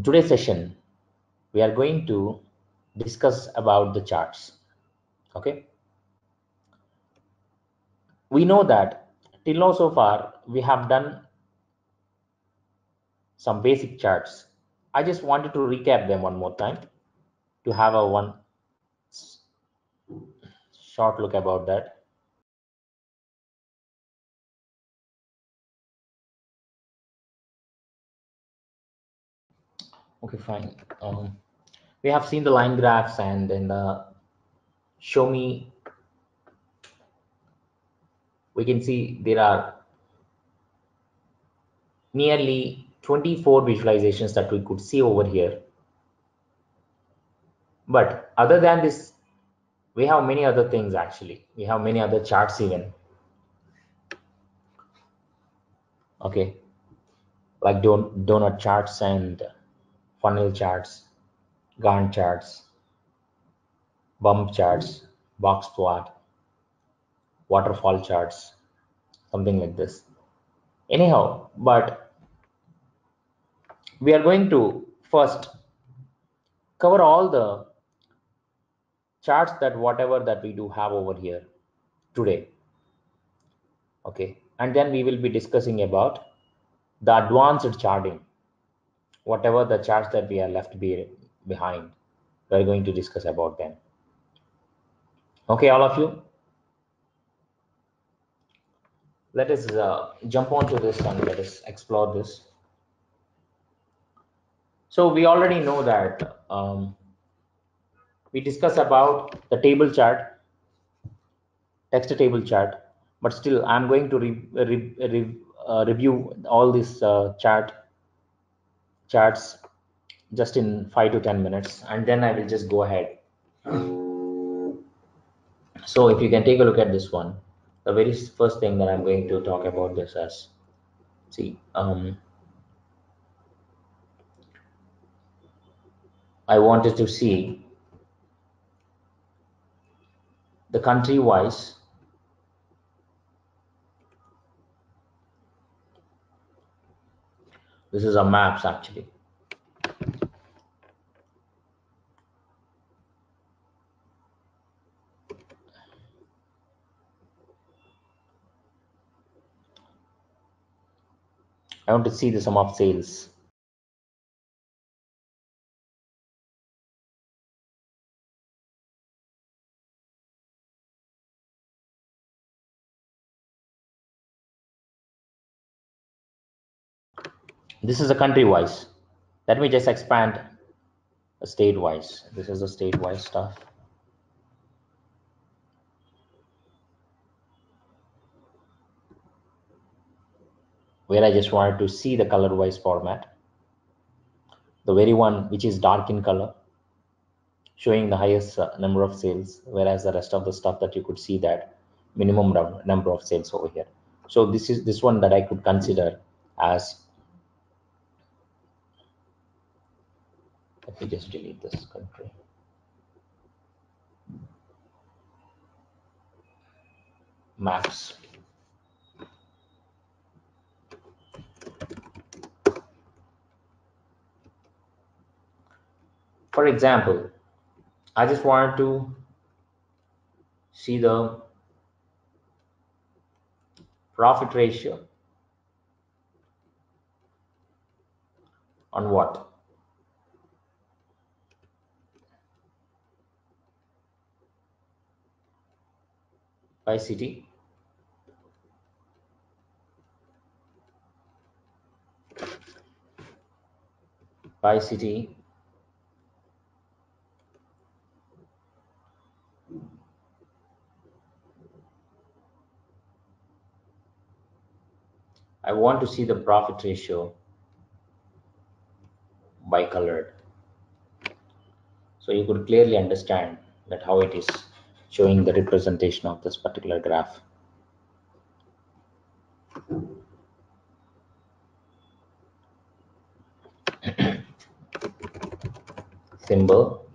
In today's session, we are going to discuss about the charts. Okay. We know that till now so far, we have done some basic charts. I just wanted to recap them one more time to have a one short look about that. Okay, fine. We have seen the line graphs and then the show me. We can see there are nearly 24 visualizations that we could see over here. But other than this, we have many other things actually. We have many other charts even. Okay, like donut charts and funnel charts, Gantt charts, bump charts, box plot, waterfall charts, something like this. Anyhow, but we are going to first cover all the charts that whatever we do have over here today. Okay, and then we will be discussing about the advanced charting. Whatever the charts that we are left behind, we are going to discuss about them. Okay, all of you, let us jump onto this and let us explore this. So we already know that we discussed about the table chart, text table chart, but still I'm going to review all this charts just in 5 to 10 minutes, and then I will just go ahead. So if you can take a look at this one, the very first thing that I'm going to talk about this as, see, I wanted to see the country wise . This is a maps actually. I want to see the sum of sales. This is a country wise. Let me just expand a state wise. This is the state wise stuff. Where I just wanted to see the color wise format. The very one which is dark in color, showing the highest number of sales, whereas the rest of the stuff that you could see that minimum number of sales over here. So this is this one that I could consider as. Let me just delete this country. Maps. For example, I just wanted to see the profit ratio on what? By city, I want to see the profit ratio by colored, so you could clearly understand that how it is showing the representation of this particular graph. Symbol,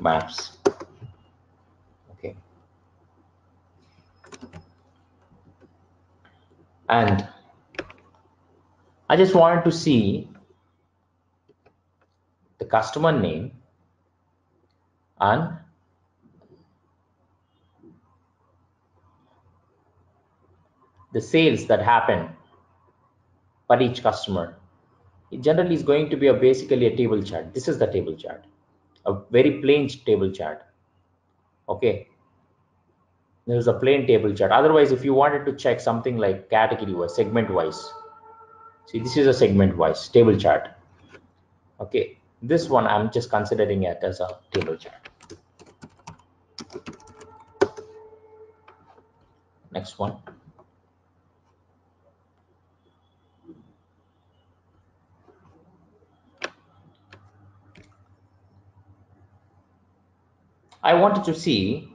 maps. Okay. And I just wanted to see the customer name and the sales that happen per each customer. It generally is going to be basically a table chart. This is the table chart, a very plain table chart. Okay, there is a plain table chart. Otherwise, if you wanted to check something like category wise, segment wise, see, this is a segment wise table chart. Okay, this one I'm just considering it as a table chart. Next one. I wanted to see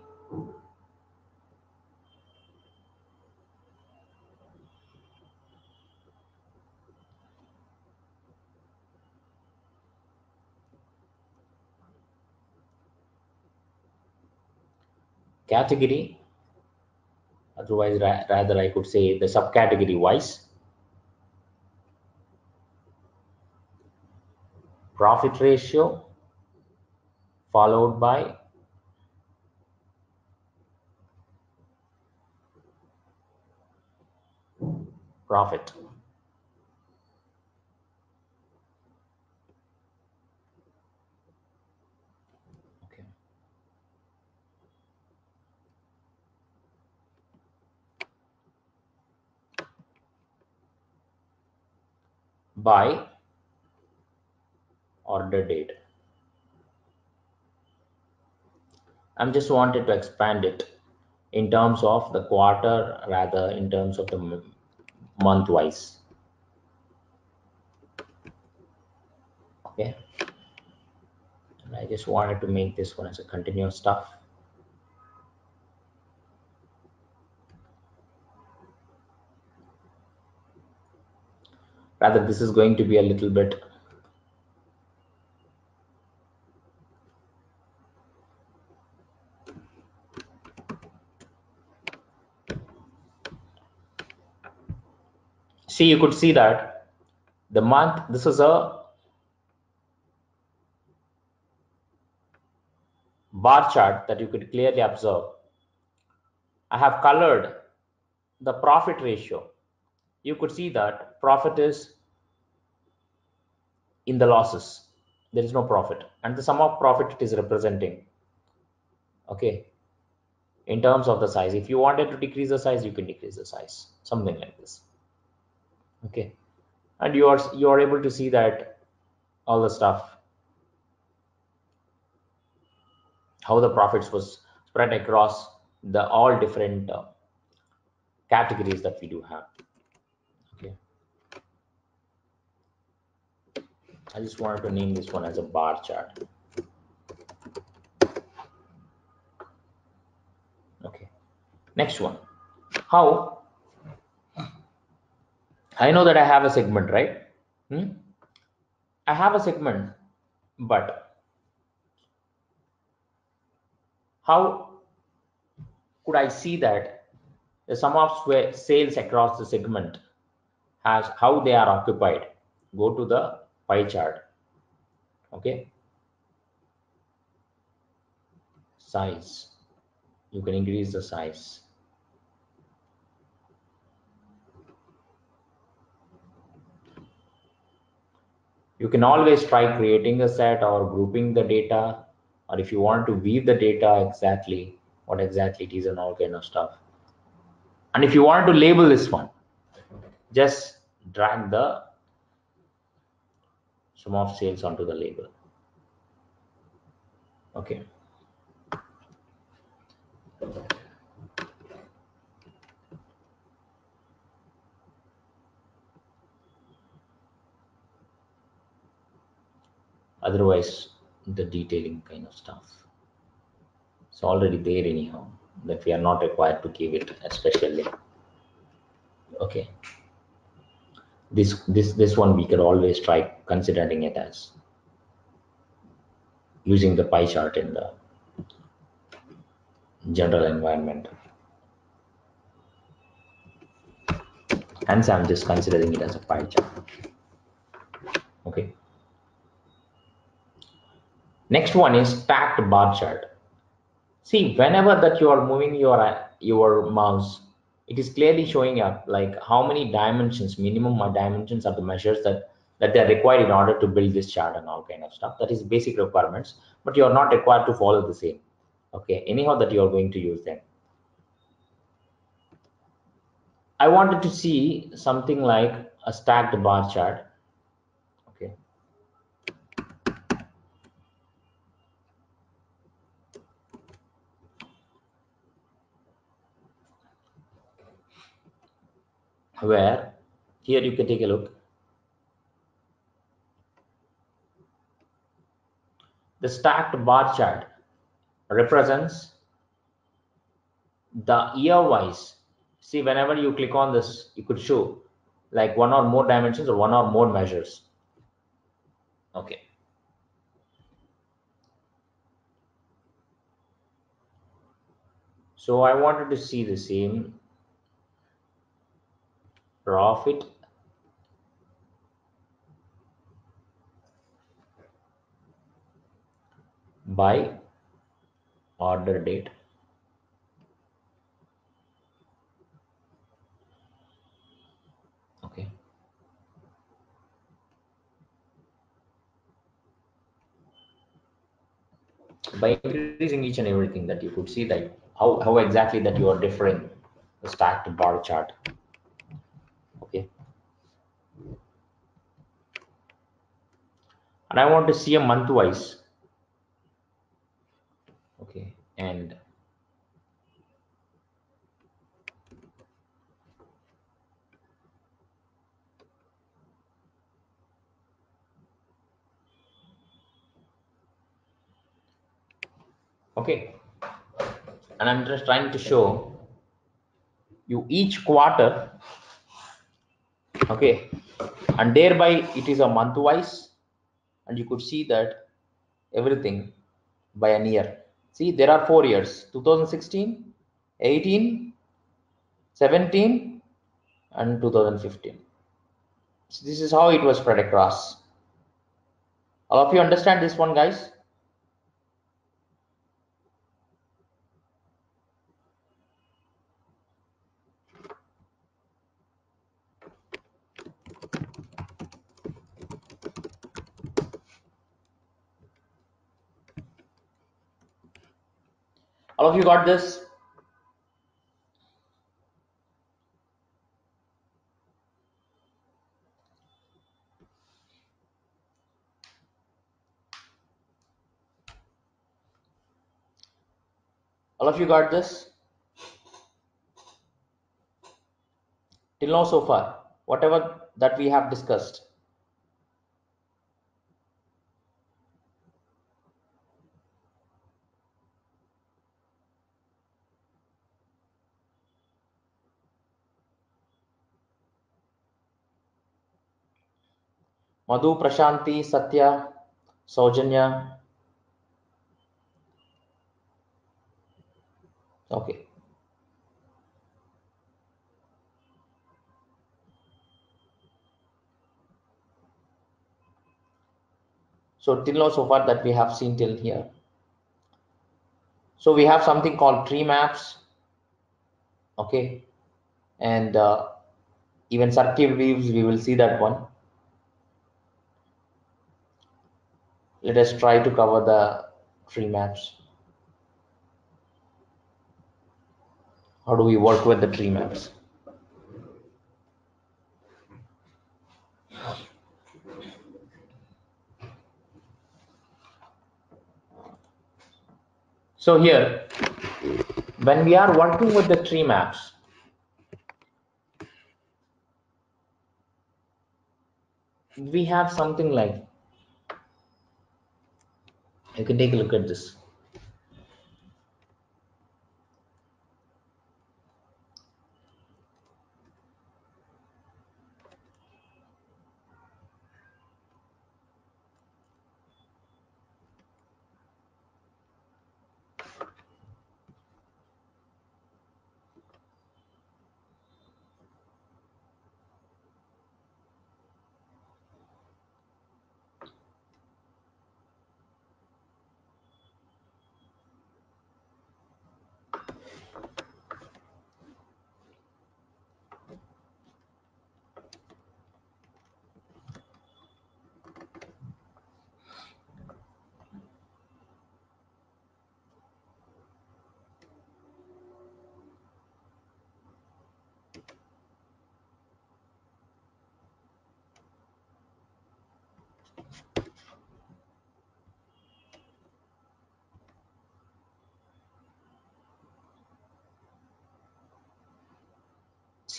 category, otherwise rather I could say the subcategory wise, profit ratio, followed by profit. Okay. By order date. I'm just wanted to expand it in terms of the quarter, rather in terms of the month wise. Okay, and I just wanted to make this one as a continuous stuff. Rather, this is going to be a little bit see, you could see that the month, this is a bar chart that you could clearly observe. I have colored the profit ratio. You could see that profit is in the losses. There is no profit, and the sum of profit it is representing. Okay. In terms of the size, if you wanted to decrease the size, you can decrease the size, something like this. Okay, and you are able to see that all the stuff, how the profits was spread across the all different categories that we do have. Okay, I just wanted to name this one as a bar chart. Okay, next one. How I know that I have a segment, right? I have a segment, but how could I see that the sum of sales across the segment has how they are occupied? Go to the pie chart. Okay. Size. You can increase the size. You can always try creating a set or grouping the data, or if you want to weave the data exactly, what exactly it is and all kind of stuff. And if you want to label this one, just drag the sum of sales onto the label. Okay. Otherwise, the detailing kind of stuff. It's already there anyhow, that we are not required to give it especially. Okay. This one we could always try considering it as using the pie chart in the general environment. Hence, I'm just considering it as a pie chart. Okay. Next one is stacked bar chart. See, whenever that you are moving your mouse, it is clearly showing up like how many dimensions, minimum dimensions of the measures that they are required in order to build this chart and all kind of stuff. That is basic requirements, but you are not required to follow the same. Okay, anyhow that you are going to use them. I wanted to see something like a stacked bar chart. Okay. Where here you can take a look. The stacked bar chart represents the year-wise. See, whenever you click on this, you could show like one or more dimensions or one or more measures. Okay. So I wanted to see the same profit. By order date. Okay. By increasing each and everything, that you could see that how exactly that you are differing the stacked bar chart. Okay. And I want to see a month-wise. Okay, and okay, and I'm just trying to show you each quarter. Okay, and thereby it is a month wise, and you could see that everything by an year. See, there are 4 years, 2016, 18, 17, and 2015. So this is how it was spread across. All of you understand this one, guys? All of you got this? All of you got this? Till now so far, whatever that we have discussed. Madhu, Prashanti, Satya, Saujanya. Okay. So till now, so far that we have seen till here. So we have something called tree maps. Okay. And even circle views, we will see that one. Let us try to cover the tree maps. How do we work with the tree maps? So here, when we are working with the tree maps, we have something like, you can take a look at this.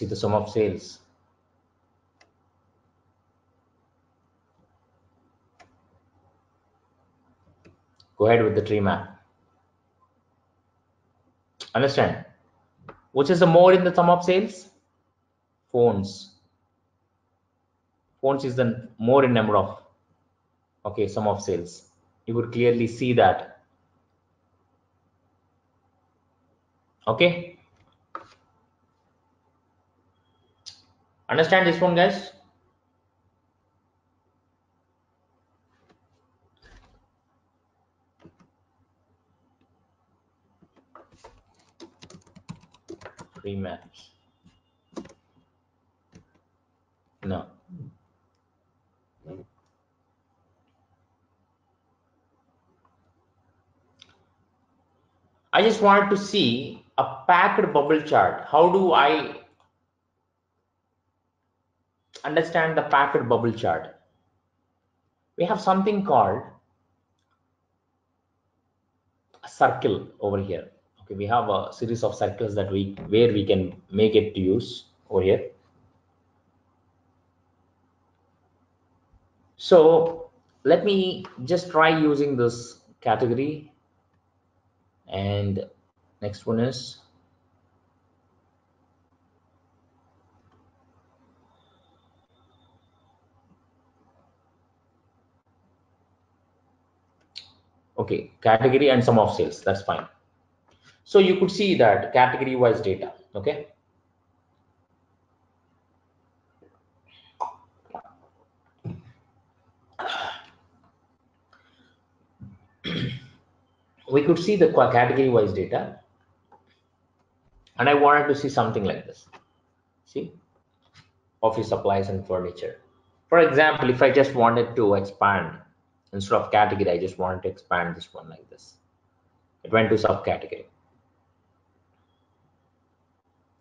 see the sum of sales. Go ahead with the tree map. Understand? Which is the more in the sum of sales? Phones. Phones is the more in number of, okay, sum of sales. You would clearly see that. Okay. Understand this one, guys? Tree maps. No. I just wanted to see a packed bubble chart. How do I understand the packed bubble chart? We have something called a circle over here. Okay, we have a series of circles that where we can make it to use over here. So let me just try using this category, and next one is okay, category and sum of sales. That's fine. So you could see that category wise data. Okay. We could see the category wise data, and I wanted to see something like this. See, office supplies and furniture. For example, if I just wanted to expand, instead of category, I just wanted to expand this one like this. It went to subcategory.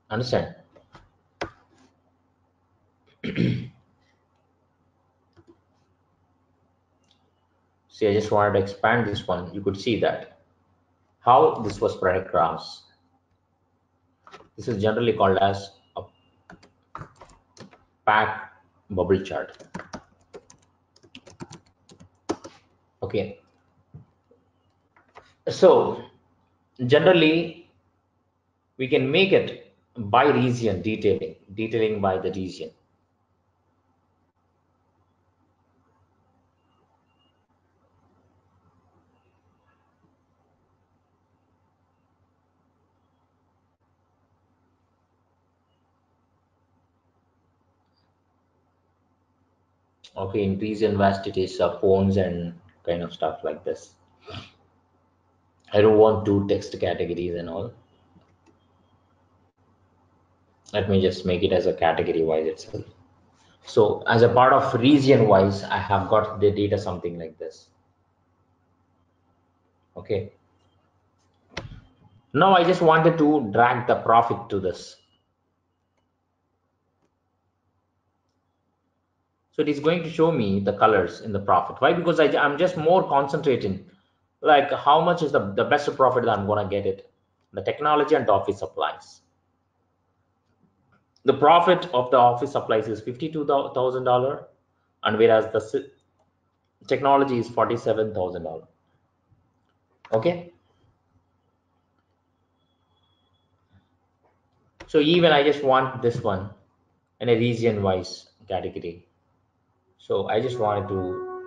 Understand? See, I just wanted to expand this one. You could see that how this was product class. This is generally called as a packed bubble chart. Okay. So generally we can make it by region, detailing by the region. Okay, increase in vastities of phones and kind of stuff like this. I don't want to text categories and all. Let me just make it as a category wise itself. So as a part of region wise, I have got the data something like this. Okay. Now I just wanted to drag the profit to this. So it is going to show me the colors in the profit. Why? Because I'm just more concentrating, like how much is the best profit that I'm going to get it. The technology and office supplies. The profit of the office supplies is $52,000, and whereas the technology is $47,000. Okay. So even I just want this one in a region wise category. So I just wanted to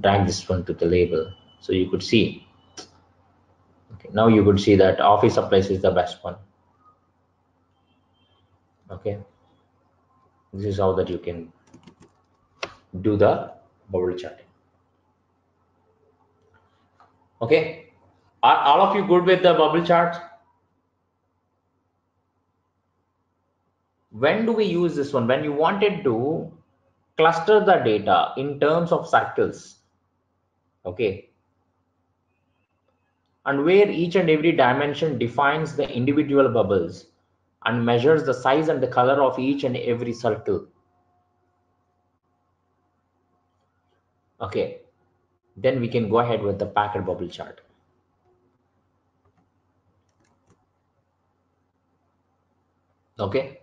drag this one to the label so you could see. Okay, now you could see that office supplies is the best one. Okay, this is how that you can do the bubble charting. Okay, are all of you good with the bubble chart? When do we use this one? When you wanted to cluster the data in terms of circles, okay, and where each and every dimension defines the individual bubbles and measures the size and the color of each and every circle. Okay, then we can go ahead with the packed bubble chart. Okay.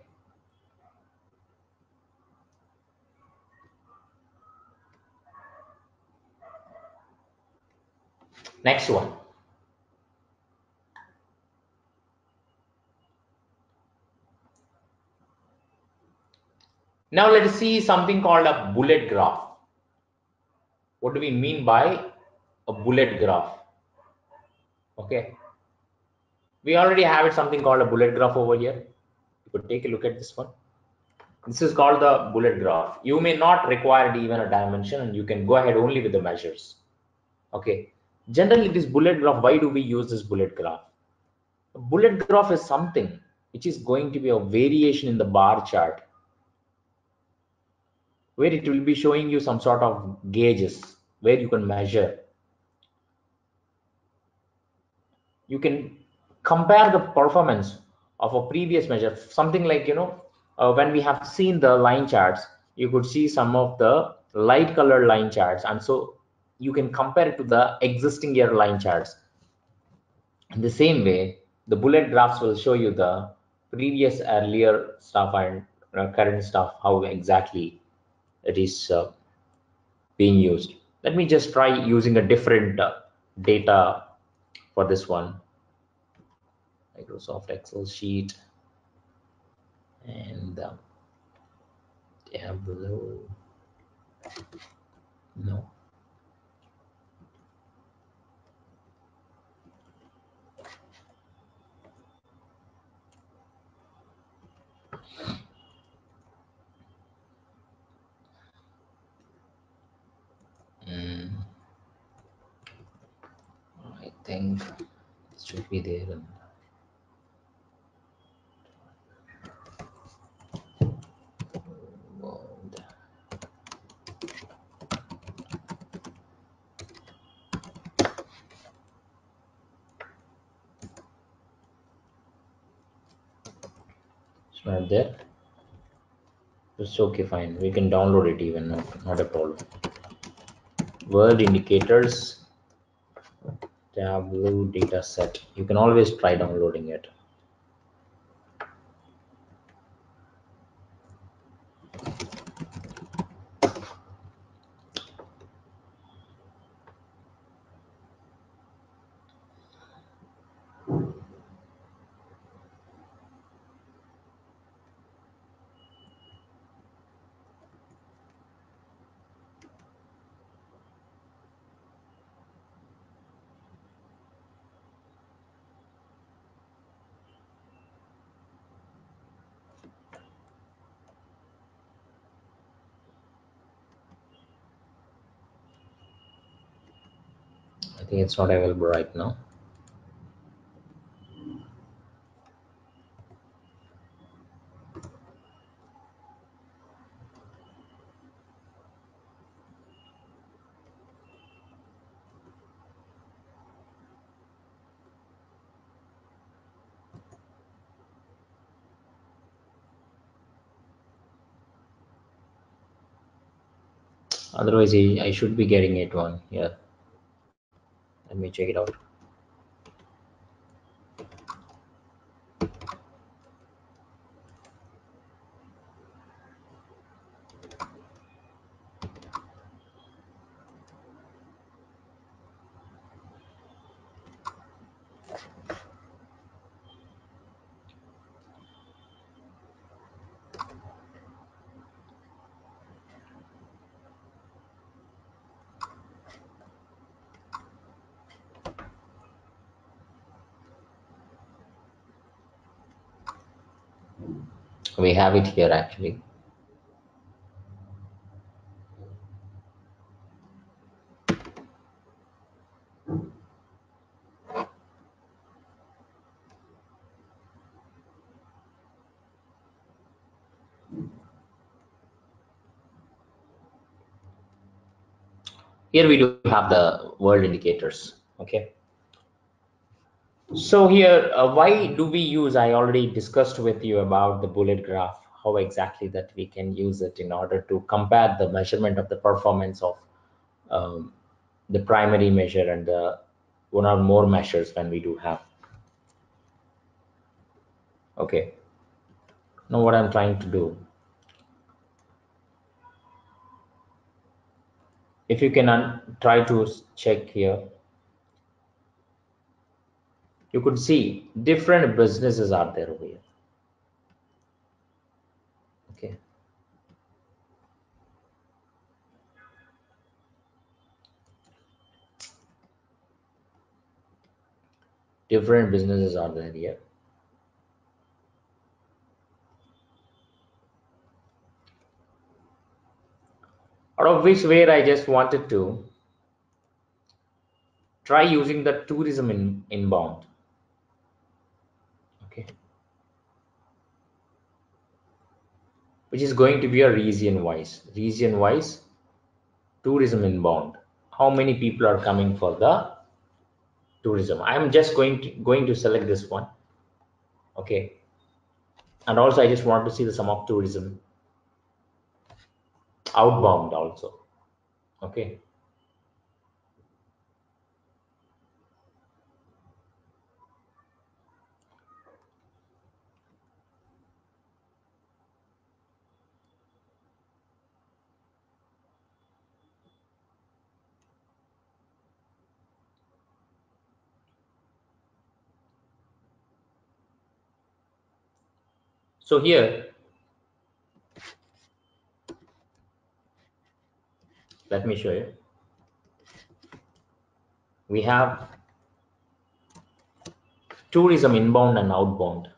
Next one. Now let's see something called a bullet graph. What do we mean by a bullet graph? Okay. We already have it something called a bullet graph over here. You could take a look at this one. This is called the bullet graph. You may not require even a dimension and you can go ahead only with the measures. Okay. Generally, this bullet graph, why do we use this bullet graph? A bullet graph is something which is going to be a variation in the bar chart, where it will be showing you some sort of gauges where you can measure. You can compare the performance of a previous measure, something like, you know, when we have seen the line charts, you could see some of the light colored line charts, and so you can compare it to the existing year line charts. In the same way, the bullet graphs will show you the previous earlier stuff and current stuff, how exactly it is being used. Let me just try using a different data for this one. Microsoft Excel sheet and Tableau. No. I think it should be there. It's not there. It's okay, fine. We can download it even, not a problem. World indicators Tableau data set. You can always try downloading it. It's not available right now. Otherwise, I should be getting it one. Yeah. Let me check it out. We have it here actually. Here we do have the world indicators. Okay. So here, why do we use, I already discussed with you about the bullet graph, how exactly that we can use it in order to compare the measurement of the performance of the primary measure and the one or more measures when we do have. Okay. Now what I'm trying to do, if you can try to check here, you could see different businesses are there over here. Okay. Different businesses are there here. Out of which way I just wanted to try using the tourism inbound. Okay. Which is going to be a region wise tourism inbound. How many people are coming for the tourism? I'm just going to select this one. Okay. And also I just want to see the sum of tourism outbound also. Okay. So here, let me show you. We have tourism inbound and outbound.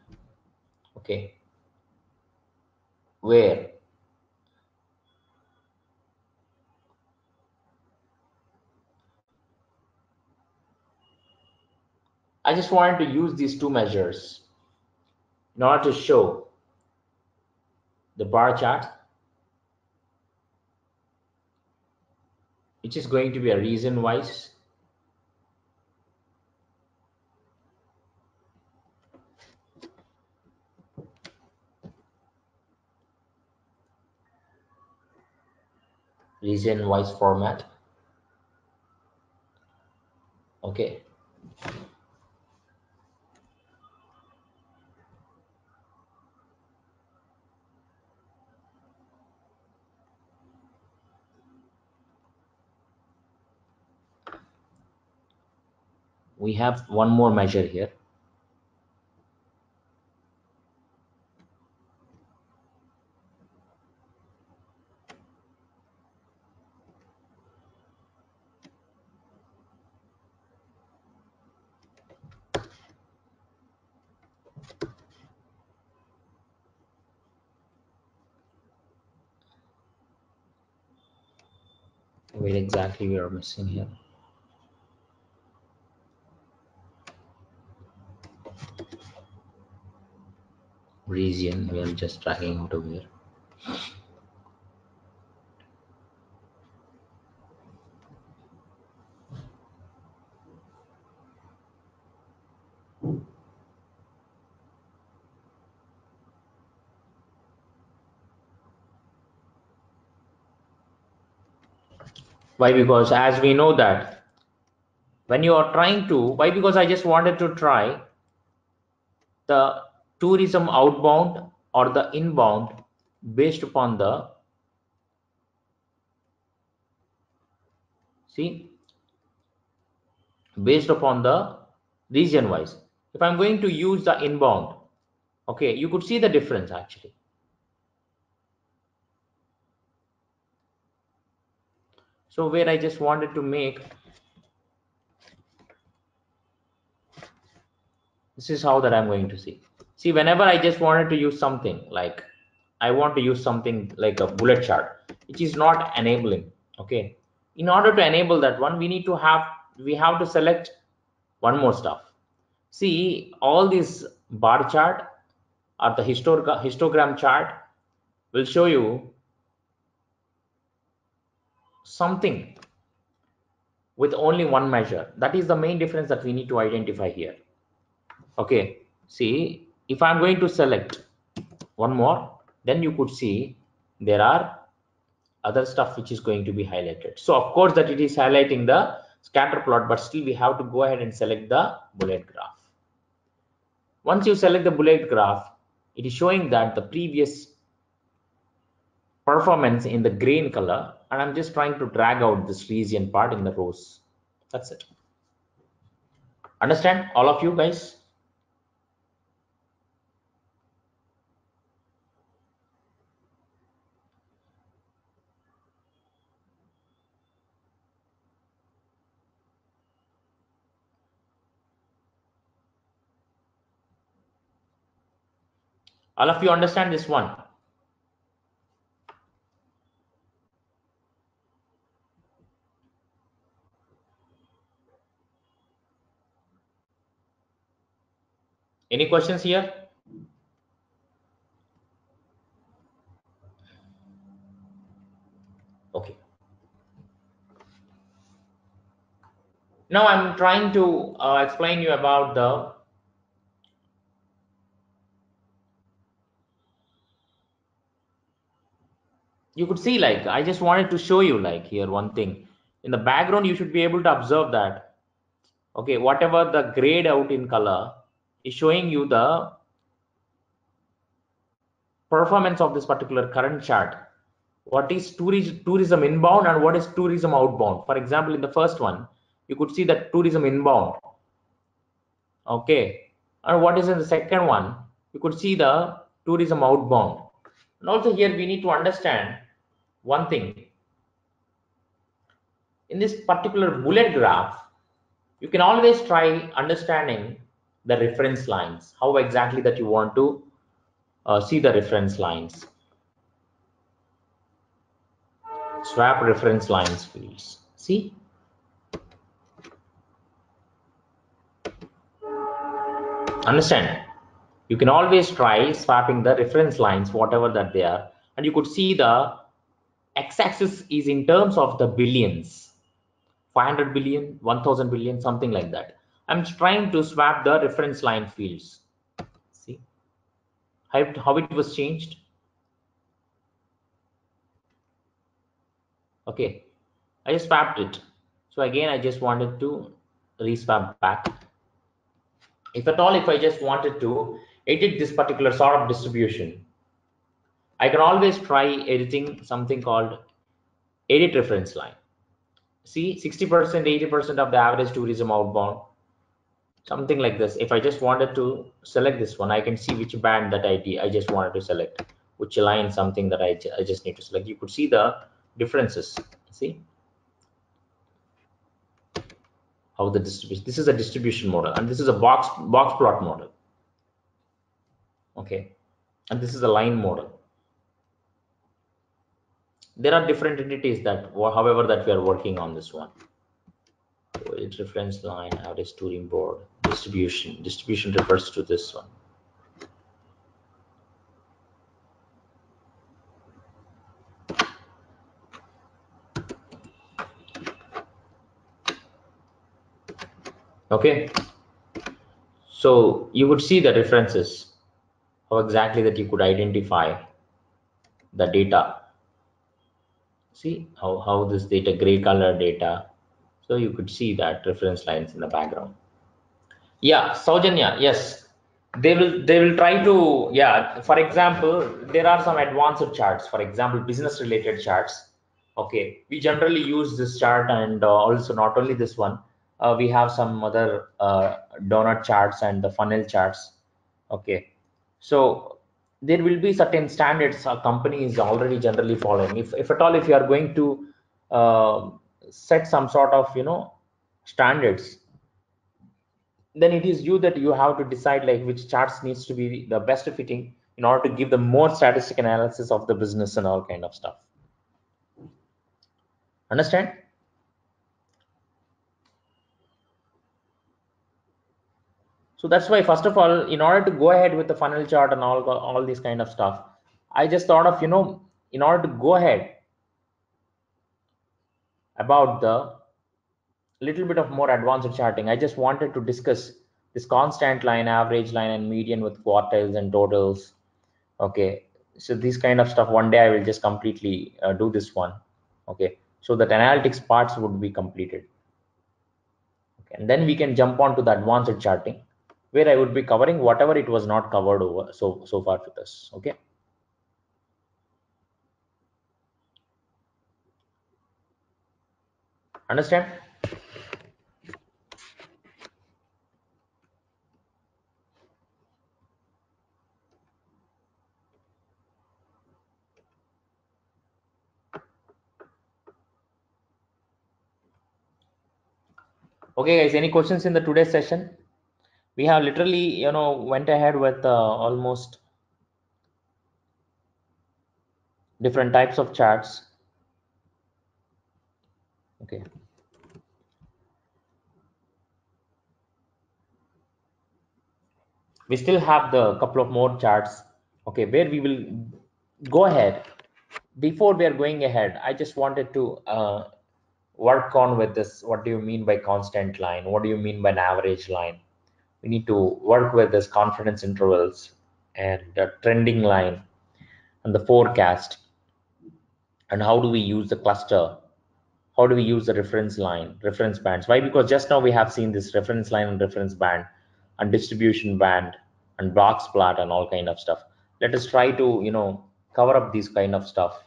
Okay. Where I just wanted to use these two measures in order to show the bar chart, which is going to be a region wise format. Okay. We have one more measure here. Where exactly we are missing here? Region, we are just tracking out of here. Why? Because as we know that when you are trying to, why? Because I just wanted to try the tourism outbound or the inbound based upon the, see, based upon the region wise. If I'm going to use the inbound, okay, you could see the difference actually. So where I just wanted to make, this is how that I'm going to see. See, whenever I just wanted to use something like, I want to use something like a bullet chart, which is not enabling. Okay. In order to enable that one, we need to have, we have to select one more stuff. See, all these bar chart or the histogram chart will show you something with only one measure. That is the main difference that we need to identify here. Okay. See, if I'm going to select one more, then you could see there are other stuff which is going to be highlighted. So of course that it is highlighting the scatter plot, but still we have to go ahead and select the bullet graph. Once you select the bullet graph, it is showing that the previous performance in the green color, and I'm just trying to drag out this region part in the rows. That's it. Understand, all of you guys? All of you understand this one? Any questions here? Okay. Now I'm trying to explain you about the you could see, like, I just wanted to show you, like, here one thing in the background. You should be able to observe that, okay, whatever the grayed out in color is showing you the performance of this particular current chart. What is tourism inbound and what is tourism outbound? For example, in the first one, you could see that tourism inbound, okay, and what is in the second one, you could see the tourism outbound. And also here we need to understand one thing. In this particular bullet graph, you can always try understanding the reference lines, how exactly that you want to see the reference lines. Swap reference lines fields. See, understand, you can always try swapping the reference lines, whatever that they are, and you could see the x-axis is in terms of the billions, 500 billion, 1000 billion, something like that. I'm trying to swap the reference line fields. See how it was changed. Okay, I just swapped it. So again, I just wanted to re-swap back. If at all, if I just wanted to edit this particular sort of distribution, I can always try editing something called edit reference line. See, 60%, 80% of the average tourism outbound, something like this. If I just wanted to select this one, I can see which band that I just wanted to select, which line, something that I just need to select. You could see the differences. See how the distribution, this is a distribution model, and this is a box plot model, okay, and this is a line model. There are different entities that, however, that we are working on this one. So it reference line, average touring board, distribution. Distribution refers to this one. Okay. So you would see the references, how exactly that you could identify the data. See how this data, gray color data. So you could see that reference lines in the background. Yeah, Saujanya, yes, they will try to, yeah, for example, there are some advanced charts, for example, business related charts. Okay, we generally use this chart, and also not only this one, we have some other donut charts and the funnel charts. Okay, so there will be certain standards a company is already generally following. If at all, if you are going to set some sort of, you know, standards, then it is you that you have to decide, like, which charts needs to be the best fitting in order to give the more statistical analysis of the business and all kind of stuff. Understand? So that's why, first of all, in order to go ahead with the funnel chart and all this kind of stuff, I just thought of, you know, in order to go ahead about the little bit of more advanced charting, I just wanted to discuss this constant line, average line, and median with quartiles and totals. Okay, so these kind of stuff, one day I will just completely do this one. Okay, so that analytics parts would be completed. Okay, and then we can jump on to the advanced charting, where I would be covering whatever it was not covered over so far with us. Okay. Understand? Okay, guys, any questions in the today's session? We have literally, you know, went ahead with almost different types of charts. Okay. We still have the couple of more charts, okay, where we will go ahead. Before we are going ahead, I just wanted to work on with this. What do you mean by constant line? What do you mean by an average line? We need to work with this confidence intervals and the trending line and the forecast. And how do we use the cluster? How do we use the reference line, reference bands? Why? Because just now we have seen this reference line and reference band and distribution band and Brock's plot and all kind of stuff. Let us try to, you know, cover up these kind of stuff,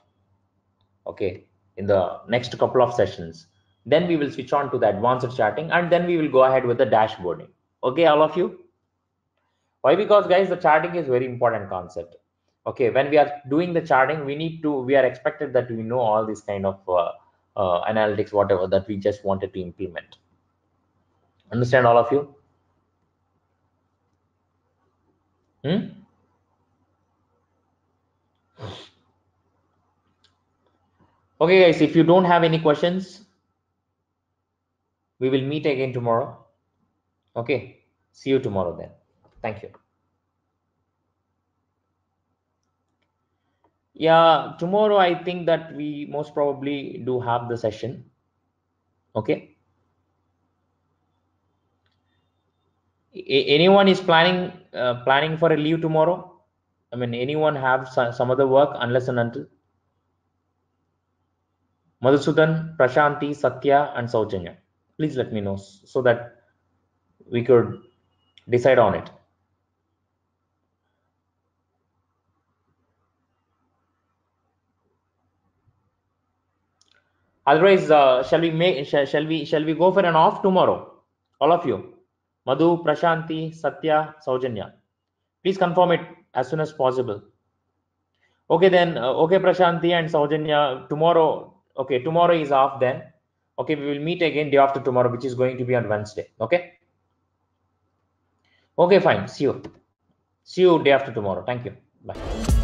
okay, in the next couple of sessions. Then we will switch on to the advanced charting, and then we will go ahead with the dashboarding. Okay, all of you. Why? Because, guys, the charting is very important concept. Okay, when we are doing the charting, we are expected that we know all these kind of analytics, whatever that we just wanted to implement. Understand, all of you? Okay, guys, if you don't have any questions, we will meet again tomorrow. Okay, see you tomorrow then. Thank you. Yeah, tomorrow I think that we most probably do have the session. Okay. Anyone is planning for a leave tomorrow? I mean, anyone have some other work unless and until? Madhusudan, Prashanti, Satya, and Saujanya. Please let me know so that we could decide on it. Otherwise, shall we go for an off tomorrow? All of you, Madhu, Prashanti, Satya, Saujanya. Please confirm it as soon as possible. Okay, then. Okay, Prashanti and Saujanya, tomorrow. Okay, tomorrow is off then. Okay, we will meet again day after tomorrow, which is going to be on Wednesday. Okay. Okay, fine. See you. See you day after tomorrow. Thank you. Bye.